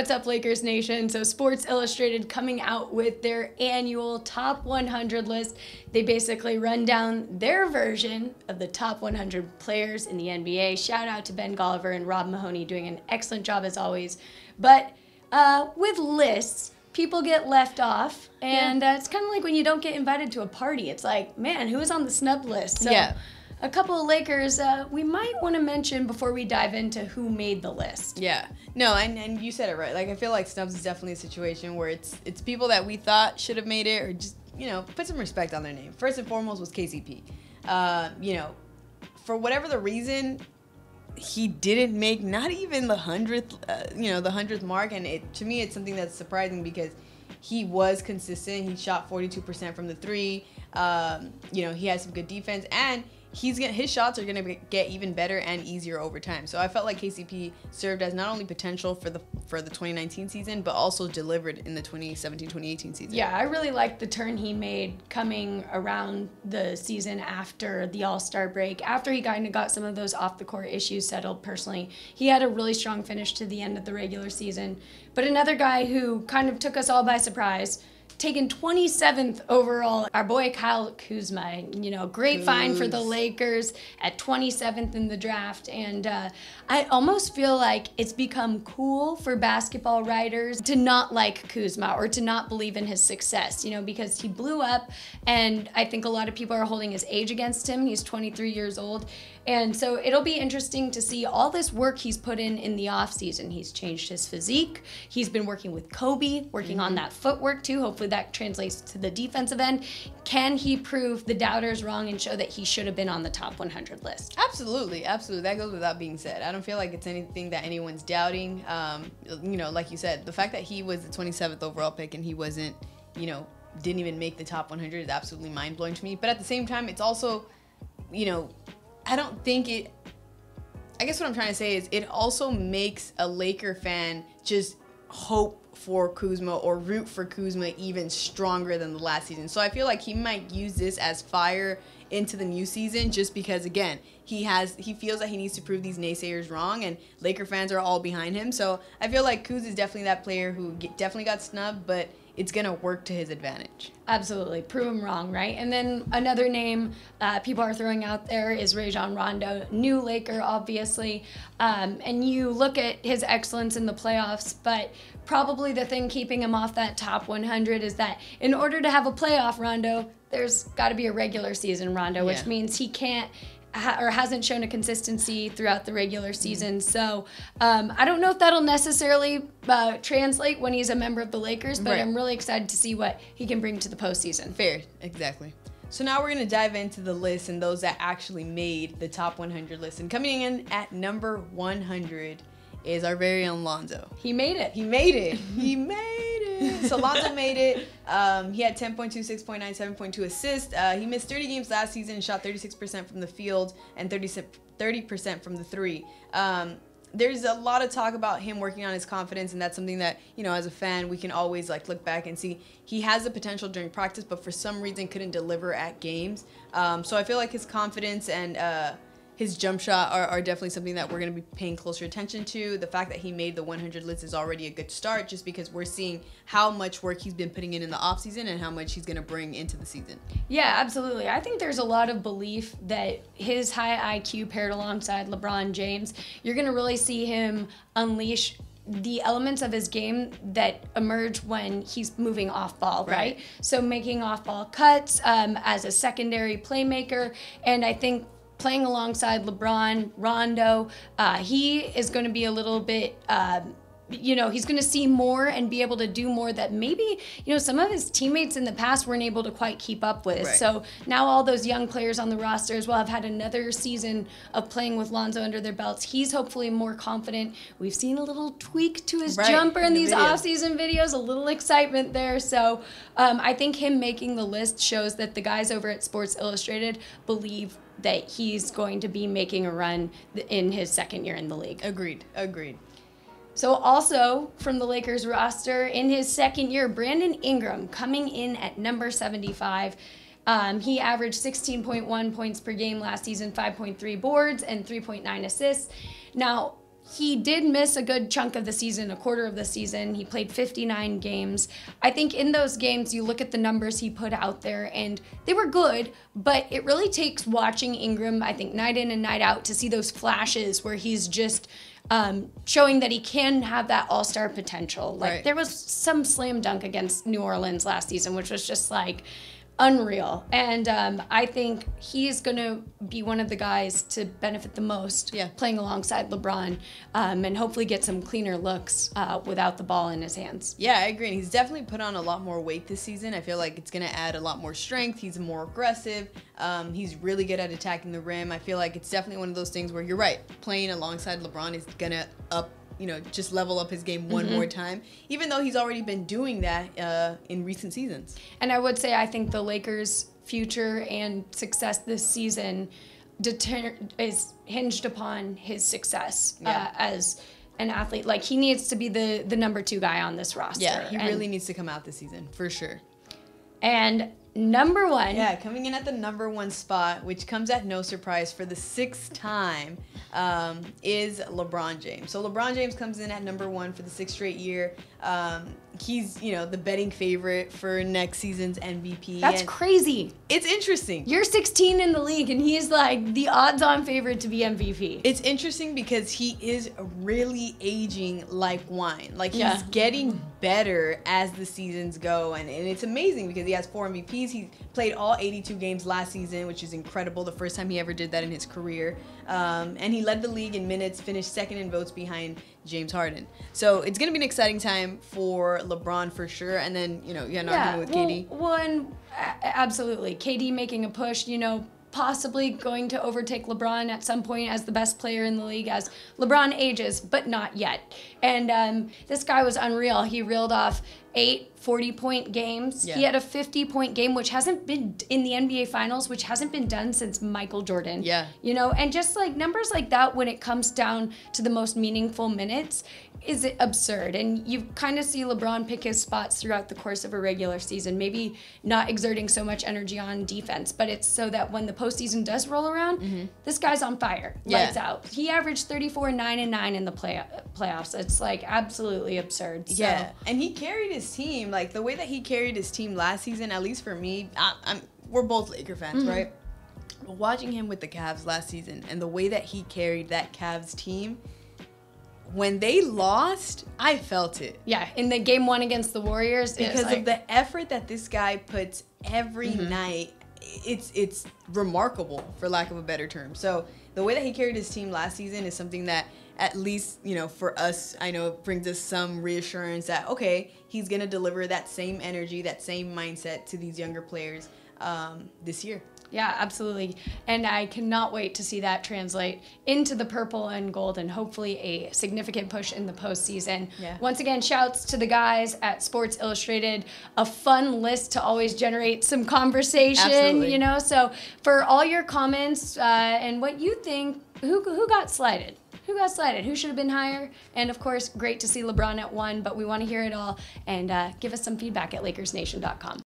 What's up, Lakers Nation? So Sports Illustrated coming out with their annual top 100 list. They basically run down their version of the top 100 players in the NBA. Shout out to Ben Golliver and Rob Mahoney doing an excellent job as always. But with lists, people get left off, and it's kind of like when you don't get invited to a party. It's like, man, who is on the snub list? So, yeah. A couple of Lakers we might want to mention before we dive into who made the list. Yeah. No, and you said it right. Like, I feel like snubs is definitely a situation where it's people that we thought should have made it, or just, you know, put some respect on their name. First and foremost was KCP. You know, for whatever the reason, he didn't make not even the 100th, the 100th mark. And it, to me, it's something that's surprising because he was consistent. He shot 42% from the three. You know, he had some good defense, and his shots are going to get even better and easier over time. So I felt like KCP served as not only potential for the 2019 season, but also delivered in the 2017-2018 season. Yeah, I really liked the turn he made coming around the season after the All-Star break. After he kind of got some of those off-the-court issues settled personally, he had a really strong finish to the end of the regular season. But another guy who kind of took us all by surprise, taken 27th overall, our boy Kyle Kuzma. You know, great find for the Lakers at 27th in the draft. And I almost feel like it's become cool for basketball writers to not like Kuzma or to not believe in his success, you know, because he blew up, and I think a lot of people are holding his age against him. He's 23 years old. And so it'll be interesting to see all this work he's put in the offseason. He's changed his physique. He's been working with Kobe, working on that footwork too. Hopefully that translates to the defensive end. Can he prove the doubters wrong and show that he should have been on the top 100 list? Absolutely, absolutely. That goes without being said. I don't feel like it's anything that anyone's doubting. You know, like you said, the fact that he was the 27th overall pick and he wasn't, you know, didn't even make the top 100 is absolutely mind-blowing to me. But at the same time, it's also, you know, I don't think it, I guess what I'm trying to say is it also makes a Laker fan just hope for Kuzma or root for Kuzma even stronger than the last season. So I feel like he might use this as fire into the new season just because, again, he feels that he needs to prove these naysayers wrong, and Laker fans are all behind him. So I feel like Kuz is definitely that player who definitely got snubbed, but it's going to work to his advantage. Absolutely. Prove him wrong, right? And then another name people are throwing out there is Rajon Rondo, new Laker, obviously. And you look at his excellence in the playoffs, but probably the thing keeping him off that top 100 is that in order to have a playoff Rondo, there's got to be a regular season Rondo, which means he can't or hasn't shown a consistency throughout the regular season. So I don't know if that'll necessarily translate when he's a member of the Lakers, but I'm really excited to see what he can bring to the postseason. Fair, exactly. So now we're going to dive into the list and those that actually made the top 100 list. And coming in at number 100 is our very own Lonzo. He made it. He made it. He made it. So Lonzo made it. He had 10.2, 6.9, 7.2 assists. He missed 30 games last season, shot 36% from the field and 30% from the three. There's a lot of talk about him working on his confidence, and that's something that, you know, as a fan, we can always like look back and see he has the potential during practice, but for some reason couldn't deliver at games. So I feel like his confidence and his jump shot are definitely something that we're going to be paying closer attention to. The fact that he made the 100 list is already a good start just because we're seeing how much work he's been putting in the offseason and how much he's going to bring into the season. Yeah, absolutely. I think there's a lot of belief that his high IQ paired alongside LeBron James, you're going to really see him unleash the elements of his game that emerge when he's moving off ball, right? So making off ball cuts as a secondary playmaker, and I think playing alongside LeBron, Rondo, he is going to be a little bit, you know, he's going to see more and be able to do more that maybe, you know, some of his teammates in the past weren't able to quite keep up with. So now all those young players on the roster as well have had another season of playing with Lonzo under their belts. He's hopefully more confident. We've seen a little tweak to his jumper in these off-season videos, a little excitement there. So I think him making the list shows that the guys over at Sports Illustrated believe that he's going to be making a run in his second year in the league. Agreed, agreed. So also from the Lakers roster in his second year, Brandon Ingram coming in at number 75. He averaged 16.1 points per game last season, 5.3 boards and 3.9 assists. Now, He did miss a good chunk of the season, a quarter of the season. He played 59 games. I think in those games, you look at the numbers he put out there and they were good, but it really takes watching Ingram, I think, night in and night out to see those flashes where he's just showing that he can have that all-star potential. Like right. There was some slam dunk against New Orleans last season, which was just like unreal. And I think he is going to be one of the guys to benefit the most playing alongside LeBron and hopefully get some cleaner looks without the ball in his hands. Yeah, I agree. And he's definitely put on a lot more weight this season. I feel like it's going to add a lot more strength. He's more aggressive. He's really good at attacking the rim. I feel like it's definitely one of those things where you're right. Playing alongside LeBron is going to up, you know, just level up his game one more time, even though he's already been doing that in recent seasons. And I would say I think the Lakers' future and success this season is hinged upon his success as an athlete. Like, he needs to be the number 2 guy on this roster. Yeah, he really needs to come out this season, for sure. And number 1. Yeah, coming in at the number 1 spot, which comes at no surprise for the 6th time, is LeBron James. So LeBron James comes in at number 1 for the 6th straight year. He's, you know, the betting favorite for next season's MVP. That's crazy. It's interesting. You're 16 in the league, and he's like the odds-on favorite to be MVP. It's interesting because he is really aging like wine. Like, he's getting better as the seasons go, and it's amazing because he has 4 MVPs. He played all 82 games last season, which is incredible. The first time he ever did that in his career. And he led the league in minutes, finished 2nd in votes behind James Harden. So it's going to be an exciting time for LeBron for sure. And then, you know, you had an argument with KD. One, absolutely. KD making a push, you know, possibly going to overtake LeBron at some point as the best player in the league as LeBron ages, but not yet. And this guy was unreal. He reeled off 8 40-point games. He had a 50-point game, which hasn't been in the NBA Finals, which hasn't been done since Michael Jordan. Yeah. You know, and just like numbers like that, when it comes down to the most meaningful minutes, is it absurd? And you kind of see LeBron pick his spots throughout the course of a regular season, maybe not exerting so much energy on defense, but it's so that when the postseason does roll around, this guy's on fire, lights out. He averaged 34, 9, and 9 in the playoffs. It's like absolutely absurd. So. Yeah, and he carried his team. Like, the way that he carried his team last season, at least for me, we're both Laker fans, right? But watching him with the Cavs last season and the way that he carried that Cavs team, when they lost, I felt it. Yeah, in the game 1 against the Warriors. Because like, of the effort that this guy puts every night, it's remarkable, for lack of a better term. So the way that he carried his team last season is something that, at least, you know, for us, I know it brings us some reassurance that, okay, he's going to deliver that same energy, that same mindset to these younger players this year. Yeah, absolutely. And I cannot wait to see that translate into the purple and gold and hopefully a significant push in the postseason. Yeah. Once again, shouts to the guys at Sports Illustrated, a fun list to always generate some conversation, you know? So for all your comments and what you think, who got slighted? Who got slighted? Who should have been higher? And of course, great to see LeBron at 1, but we want to hear it all and give us some feedback at LakersNation.com.